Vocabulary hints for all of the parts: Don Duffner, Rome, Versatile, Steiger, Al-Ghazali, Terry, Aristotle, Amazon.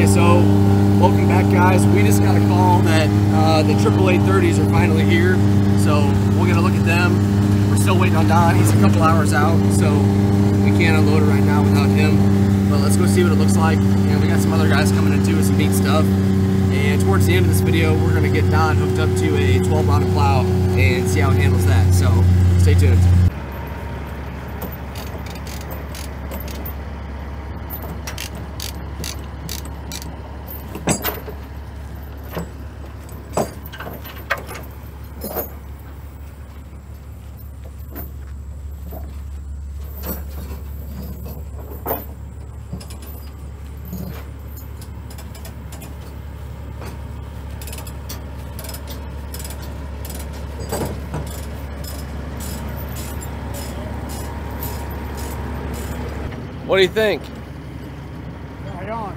Okay, so welcome back, guys. We just got a call that the 888-30s are finally here, so we're gonna look at them. We're still waiting on Don. He's a couple hours out, so we can't unload it right now without him. But let's go see what it looks like. And we got some other guys coming in too with some neat stuff. And towards the end of this video, we're gonna get Don hooked up to a 12-pound plow and see how he handles that. So stay tuned. What do you think? Right on.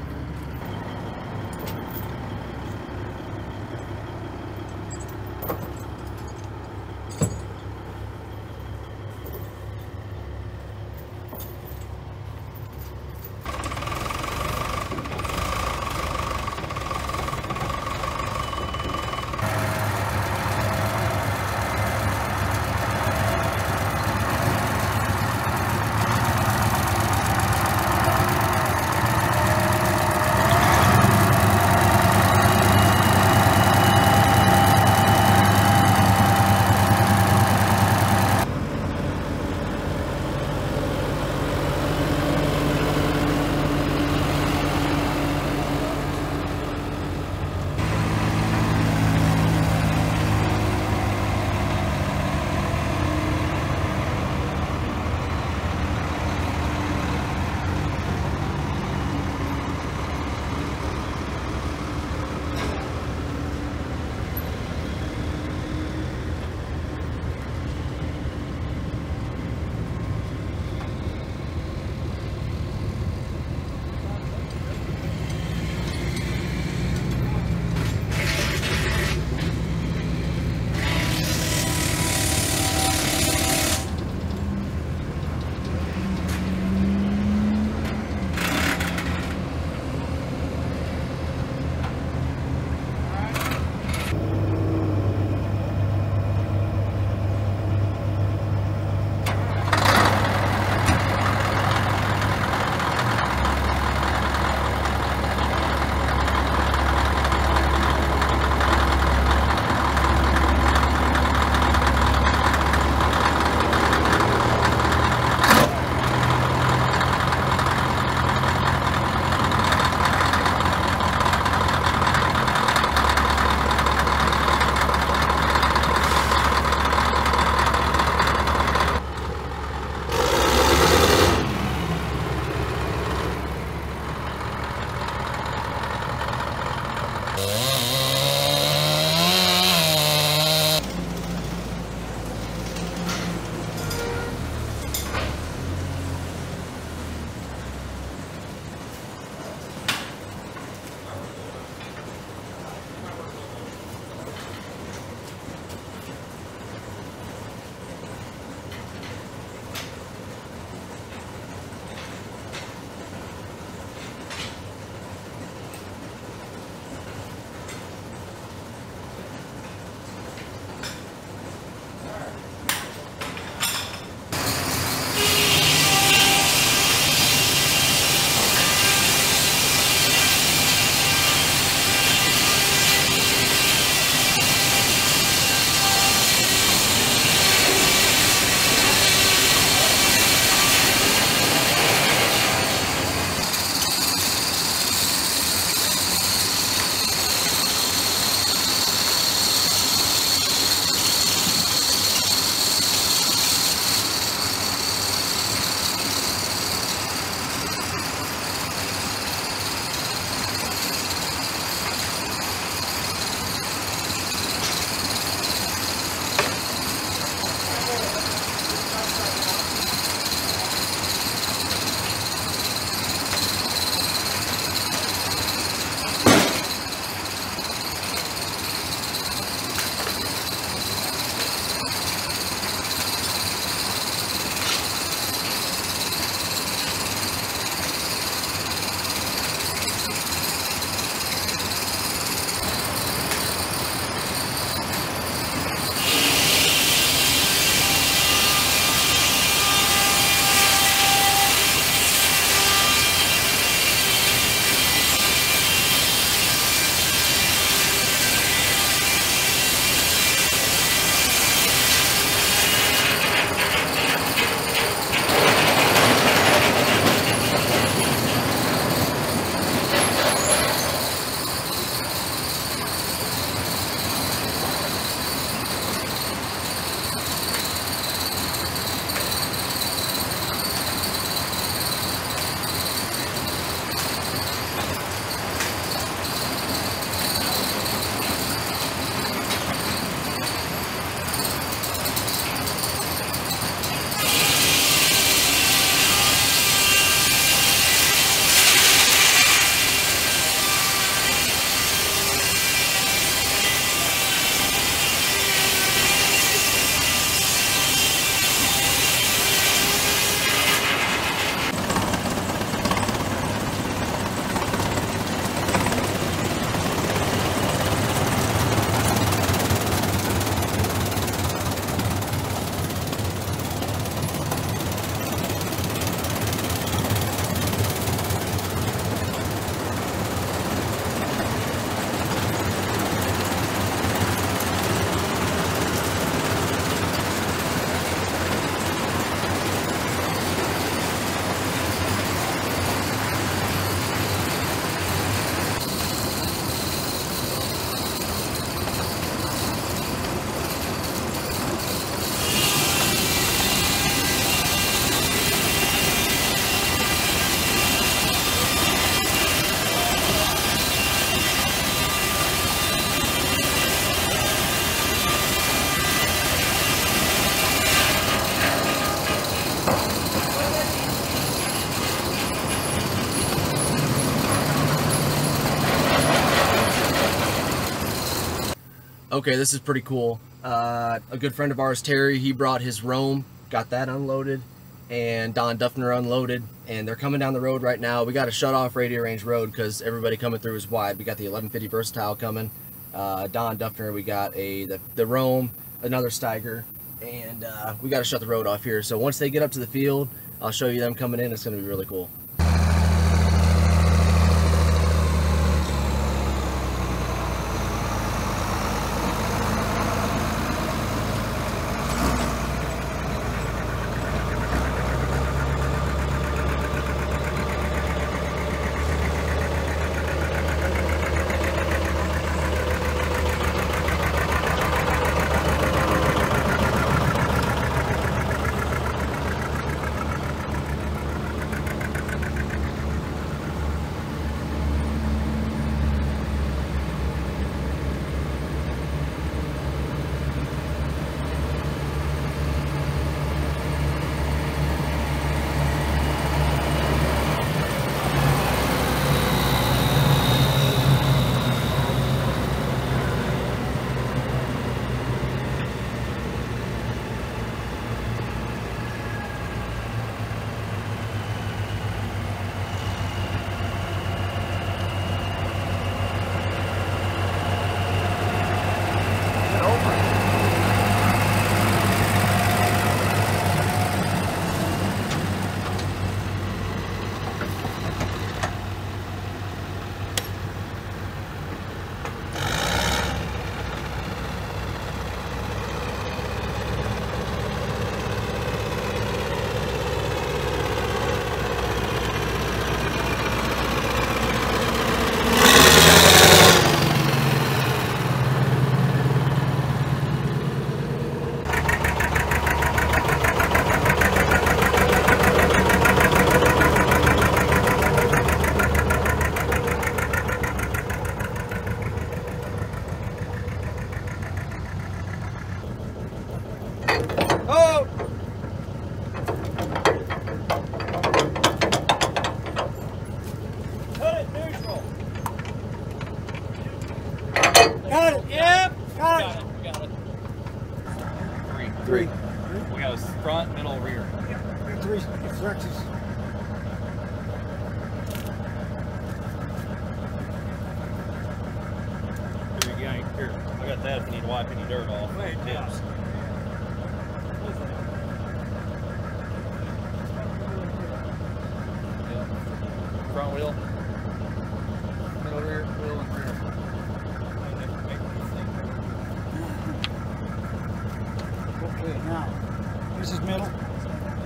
okay, this is pretty cool. A good friend of ours, Terry, he brought his Rome, got that unloaded, and Don Duffner unloaded, and they're coming down the road right now. We got to shut off Radio Range Road because everybody coming through is wide. We got the 1150 Versatile coming, Don Duffner, we got the Rome, another Steiger, and we got to shut the road off here. So once they get up to the field, I'll show you them coming in. It's going to be really cool.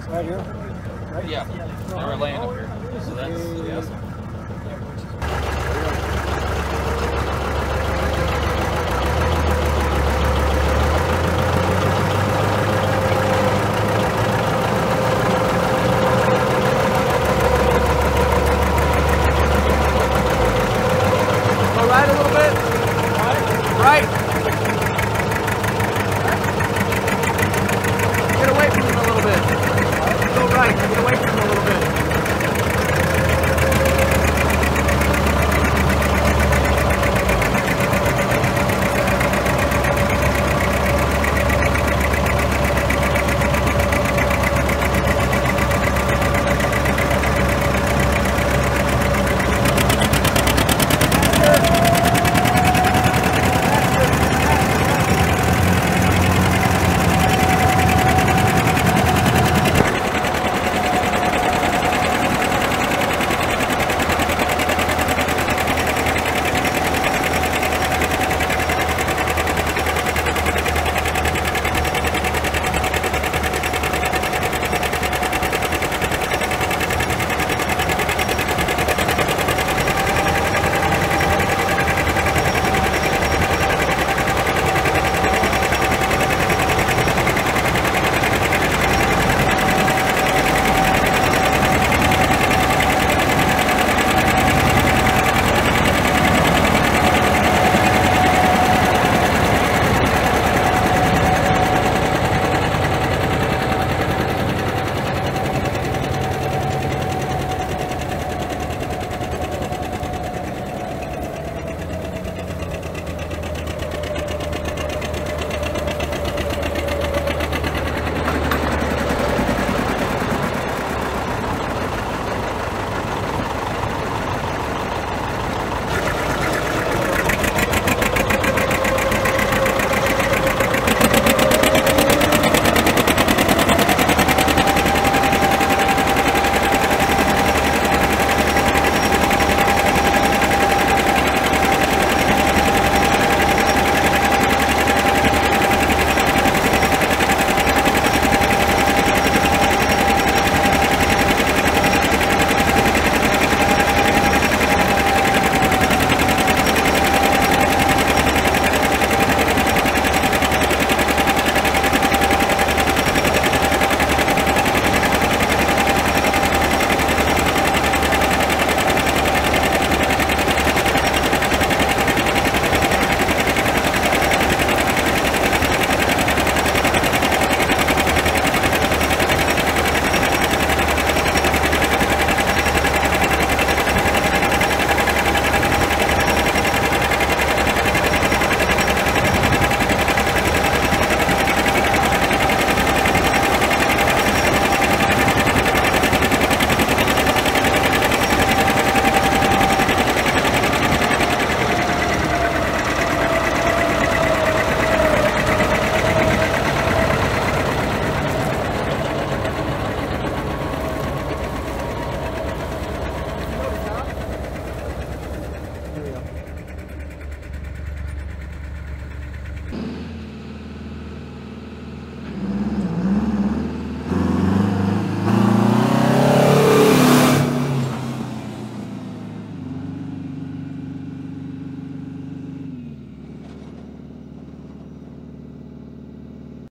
Right here? Right? Yeah, they were laying up here. So that's, yeah.